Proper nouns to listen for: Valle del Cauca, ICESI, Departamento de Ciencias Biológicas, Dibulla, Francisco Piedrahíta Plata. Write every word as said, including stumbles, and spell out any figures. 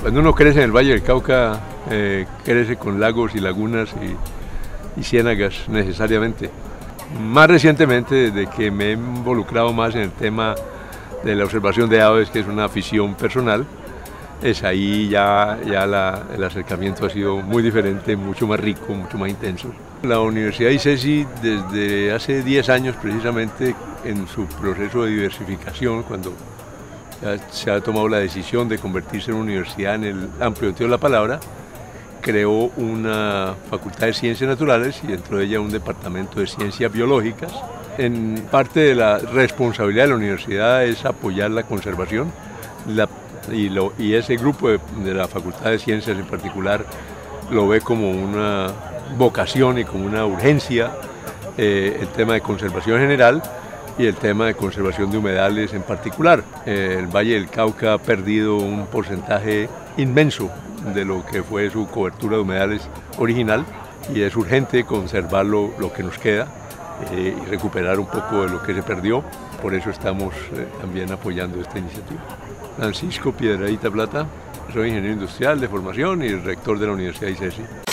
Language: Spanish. Cuando uno crece en el Valle del Cauca, eh, crece con lagos y lagunas y, y ciénagas necesariamente. Más recientemente, desde que me he involucrado más en el tema de la observación de aves, que es una afición personal, es ahí ya, ya la, el acercamiento ha sido muy diferente, mucho más rico, mucho más intenso. La Universidad ICESI desde hace diez años precisamente en su proceso de diversificación, cuando ya se ha tomado la decisión de convertirse en una universidad en el amplio sentido de la palabra, creó una facultad de ciencias naturales y dentro de ella un departamento de ciencias biológicas. En parte de la responsabilidad de la universidad es apoyar la conservación, la Y, lo, y ese grupo de, de la Facultad de Ciencias en particular lo ve como una vocación y como una urgencia, eh, el tema de conservación general y el tema de conservación de humedales en particular. Eh, el Valle del Cauca ha perdido un porcentaje inmenso de lo que fue su cobertura de humedales original y es urgente conservar lo, lo que nos queda eh, y recuperar un poco de lo que se perdió. Por eso estamos eh, también apoyando esta iniciativa. Francisco Piedrahíta Plata, soy ingeniero industrial de formación y rector de la Universidad ICESI.